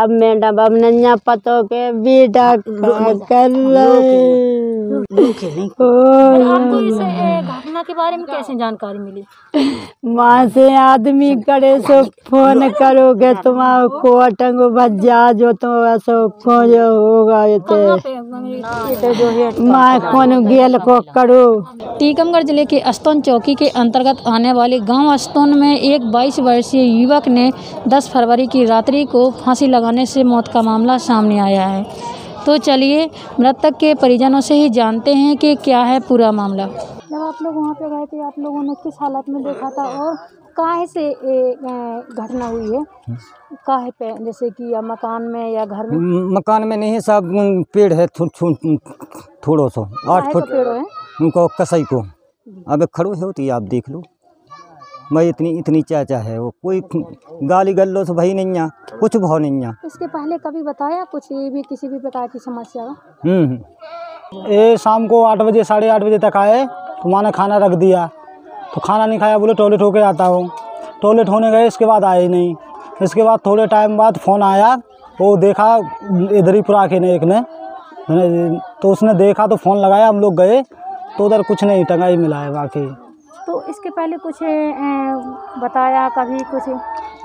अब मैडम अब नन्हा पतो के बेटा कर आपको इस घटना के बारे में कैसे जानकारी मिली? माँ से आदमी करे सो फोन करोगे तुम को अटंगो बजा जो तो ऐसो खोजो होगा ये माँ कौन गेल को करो। टीकमगढ़ जिले के आस्तौन चौकी के अंतर्गत आने वाले गांव आस्तौन में एक 22 वर्षीय युवक ने 10 फरवरी की रात्रि को फांसी लगाने से मौत का मामला सामने आया है। तो चलिए मृतक के परिजनों से ही जानते हैं कि क्या है पूरा मामला। जब आप लोग वहाँ पे गए थे आप लोगों ने किस हालत में देखा था और काहे से घटना हुई है? काहे पे जैसे कि या मकान में या घर में? मकान में नहीं है साहब, पेड़ है थोड़ो सो 8 फुट पेड़ है उनको कसाई को। अब खड़ो होती आप देख लो, मैं इतनी चाचा है वो कोई गाली गल्लो से भाई नहीं है, कुछ भाव नहीं है। इसके पहले कभी बताया कुछ ये भी किसी भी प्रकार की समस्या? ये शाम को 8 बजे 8:30 बजे तक आए तो माँ ने खाना रख दिया, तो खाना नहीं खाया, बोले टॉयलेट होके आता हूँ। टॉयलेट होने गए, इसके बाद आए नहीं। इसके बाद थोड़े टाइम बाद फ़ोन आया, वो देखा इधर ही पुरा के ने एक ने तो उसने देखा तो फ़ोन लगाया, हम लोग गए तो उधर कुछ नहीं टंगा ही मिला है बाकी। तो इसके पहले कुछ बताया कभी कुछ?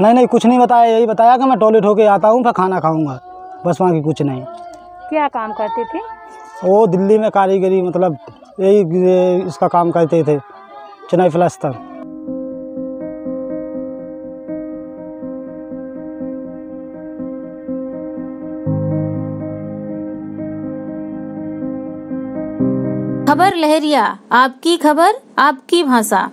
नहीं कुछ नहीं बताया, यही बताया कि मैं टॉयलेट होके आता हूँ फिर खाना खाऊंगा, बस वहाँ की कुछ नहीं। क्या काम करते थे वो? दिल्ली में कारीगरी, मतलब यही इसका काम करते थे, चिनाई प्लास्टर। खबर लहरिया, आपकी खबर आपकी भाषा।